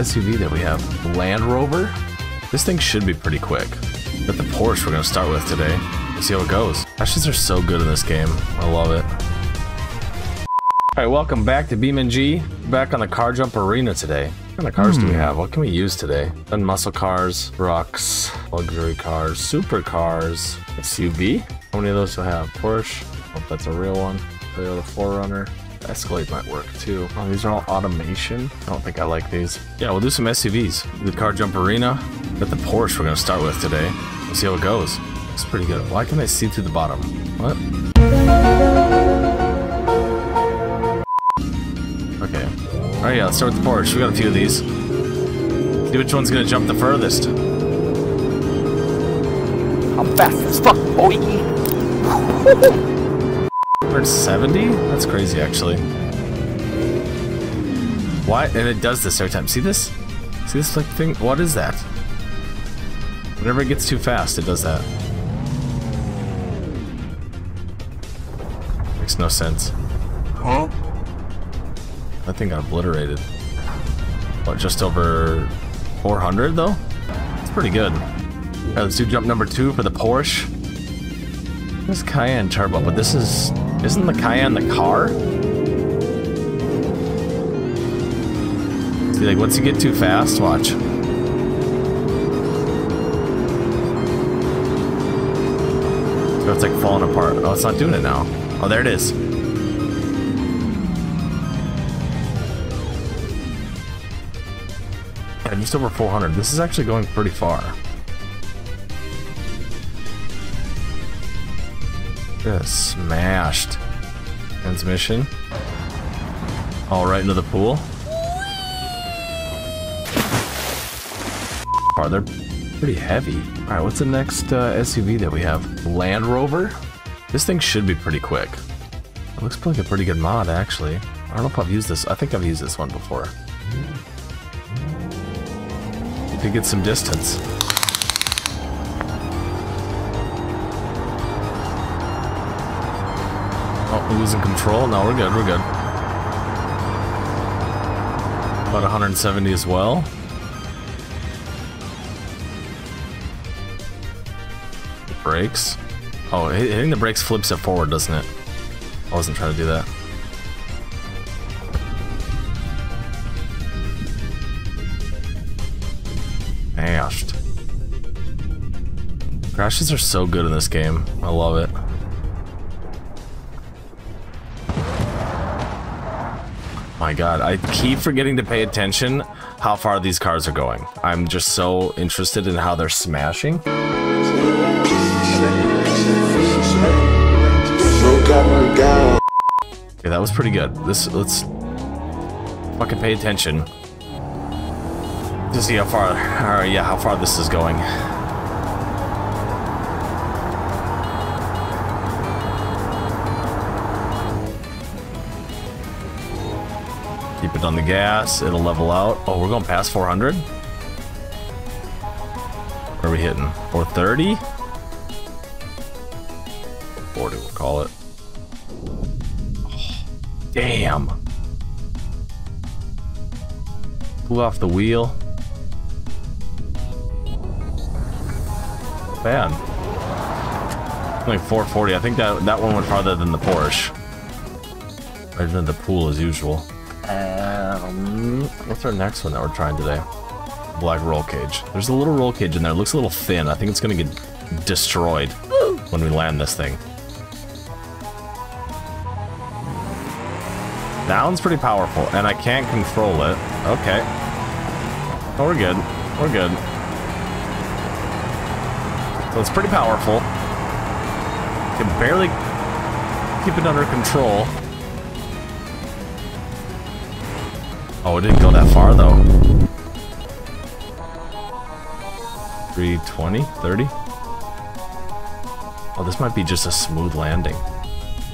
SUV that we have? Land Rover? This thing should be pretty quick. But the Porsche we're gonna start with today. Let's see how it goes. Ashes are so good in this game. I love it. Alright, welcome back to BeamNG. Back on the car jump arena today. What kind of cars do we have? What can we use today? Done muscle cars, rocks, luxury cars, supercars, SUV. How many of those do I have? Porsche. Hope that's a real one. Toyota 4Runner. Escalate might work too. Oh, these are all automation. I don't think I like these. Yeah, we'll do some SUVs. The car jump arena. Got the Porsche we're gonna start with today. Let's see how it goes. It's pretty good. Why can I see through the bottom? What? Okay. All right, yeah, let's start with the Porsche. We got a few of these. See which one's gonna jump the furthest. I'm fast as fuck, boy. 170? That's crazy, actually. Why? And it does this every time. See this? See this like thing? What is that? Whenever it gets too fast, it does that. Makes no sense. Huh? That thing got obliterated. What, just over 400 though? That's pretty good. Alright, let's do jump number 2 for the Porsche. There's Cayenne Turbo, but this is... Isn't the Cayenne the car? See, like, once you get too fast, watch. So it's, like, falling apart. Oh, it's not doing it now. Oh, there it is. Yeah, just over 400. This is actually going pretty far. Just smashed. Transmission. All right into the pool. Oh, they're pretty heavy. All right, what's the next SUV that we have? Land Rover? This thing should be pretty quick. It looks like a pretty good mod, actually. I don't know if I've used this. I think I've used this one before. You could get some distance. Oh, we're losing control. No, we're good, we're good. About 170 as well. Brakes. Oh, hitting the brakes flips it forward, doesn't it? I wasn't trying to do that. Dashed. Crashes are so good in this game. I love it. My god, I keep forgetting to pay attention how far these cars are going. I'm just so interested in how they're smashing. Okay, that was pretty good. Let's fucking pay attention to see how far, or yeah, how far this is going. Keep it on the gas, it'll level out. Oh, we're going past 400? Where are we hitting? 430? 40, we'll call it. Oh, damn! Blew off the wheel. Bad. Like 440, I think that one went farther than the Porsche. Right into the pool as usual. What's our next one that we're trying today? Black roll cage. There's a little roll cage in there. It looks a little thin. I think it's gonna get destroyed when we land this thing. That one's pretty powerful, and I can't control it. Okay. Oh, we're good. We're good. So it's pretty powerful. Can barely keep it under control. Oh, it didn't go that far, though. 320? 30? Oh, this might be just a smooth landing.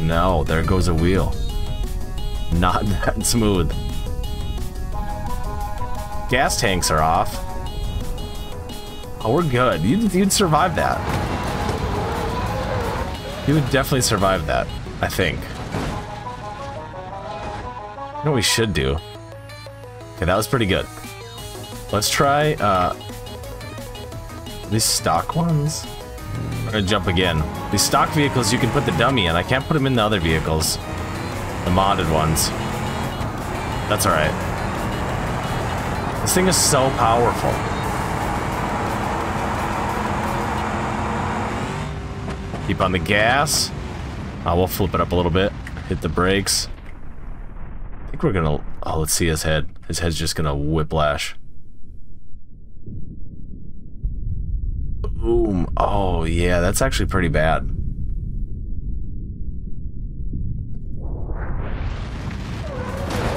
No, there goes a wheel. Not that smooth. Gas tanks are off. Oh, we're good. You'd survive that. You would definitely survive that, I think. You know what we should do? Okay, that was pretty good. Let's try these stock ones. We're gonna jump again. These stock vehicles you can put the dummy in. I can't put them in the other vehicles. The modded ones. That's alright. This thing is so powerful. Keep on the gas. We'll flip it up a little bit. Hit the brakes. I think we're gonna... Oh, let's see his head. His head's just gonna whiplash. Boom. Oh, yeah, that's actually pretty bad.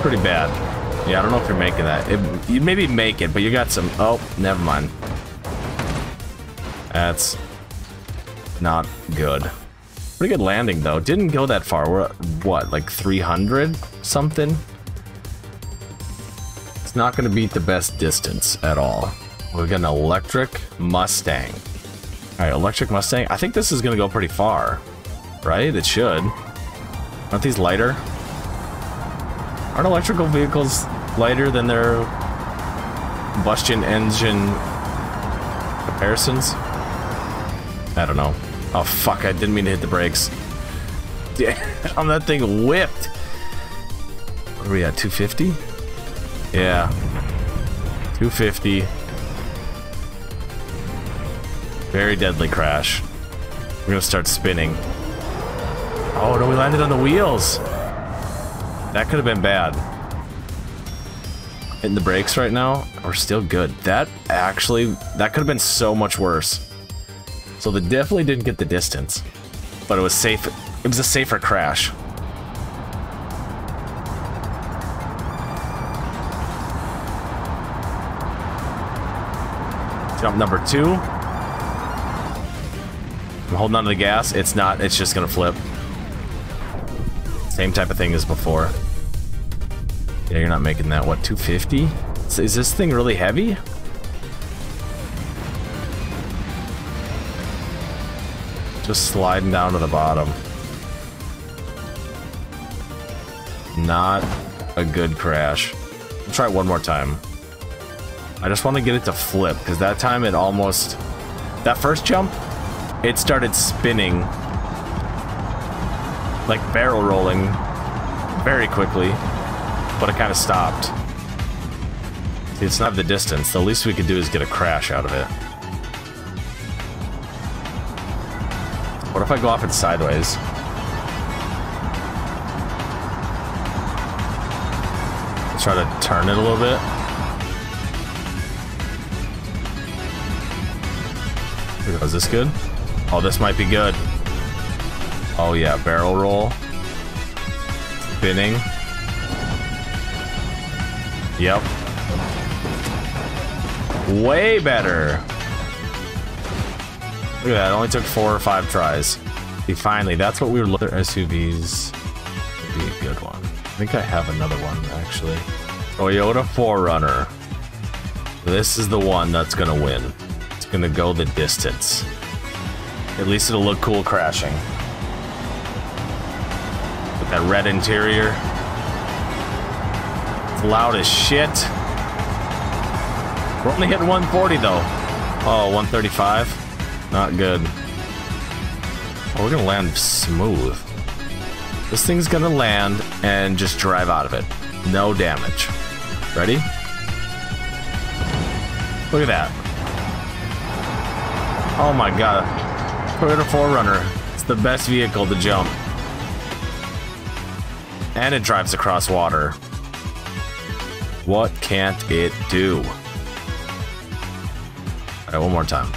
Pretty bad. Yeah, I don't know if you're making that. You maybe make it, but you got some... Oh, never mind. That's not good. Pretty good landing, though. Didn't go that far. We're at, what, like 300 something? It's not going to beat the best distance at all. We've got an electric Mustang. All right, electric Mustang. I think this is going to go pretty far, right? It should. Aren't these lighter? Aren't electrical vehicles lighter than their combustion engine comparisons? I don't know. Oh, fuck, I didn't mean to hit the brakes. Damn, that thing whipped. What are we at, 250? Yeah. 250. Very deadly crash. We're gonna start spinning. Oh, no, we landed on the wheels. That could have been bad. Hitting the brakes right now, we're still good. That actually, that could have been so much worse. So they definitely didn't get the distance, but it was safe. It was a safer crash. Jump number two. I'm holding on to the gas. It's not, it's just gonna flip. Same type of thing as before. Yeah, you're not making that. What, 250? Is this thing really heavy? Just sliding down to the bottom. Not a good crash. I'll try it one more time. I just want to get it to flip, because that time it almost... That first jump, it started spinning. Like barrel rolling. Very quickly. But it kind of stopped. See, it's not the distance. The least we could do is get a crash out of it. What if I go off it sideways? Let's try to turn it a little bit. Is this good? Oh, this might be good. Oh yeah, barrel roll. Spinning. Yep. Way better. Look at that, it only took 4 or 5 tries. See, finally, that's what we were looking for. SUVs would be a good one. I think I have another one, actually. Toyota 4Runner. This is the one that's going to win. It's going to go the distance. At least it'll look cool crashing. With that red interior. It's loud as shit. We're only hitting 140, though. Oh, 135. Not good. Oh, we're gonna land smooth. This thing's gonna land and just drive out of it. No damage. Ready? Look at that. Oh my god. Toyota 4Runner. It's the best vehicle to jump. And it drives across water. What can't it do? Alright, one more time.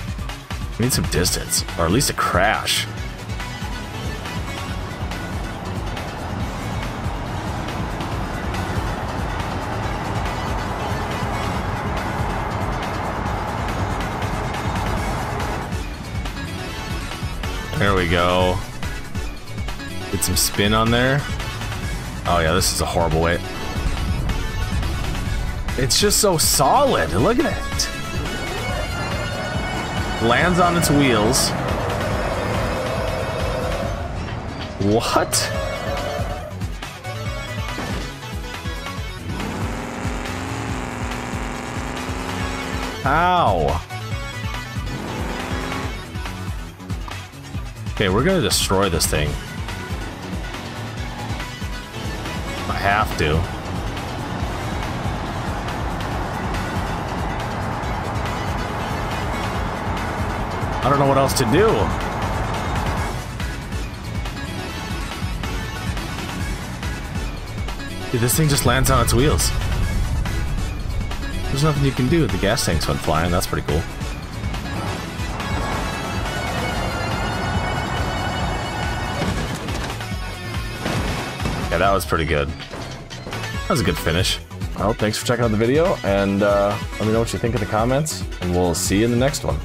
We need some distance, or at least a crash. There we go. Get some spin on there. Oh yeah, this is a horrible way. It's just so solid, look at it. Lands on its wheels. What? How? Okay, we're gonna destroy this thing. I have to. I don't know what else to do. Dude, this thing just lands on its wheels. There's nothing you can do. The gas tanks went flying. That's pretty cool. Yeah, that was pretty good. That was a good finish. Well, thanks for checking out the video, and let me know what you think in the comments, and we'll see you in the next one.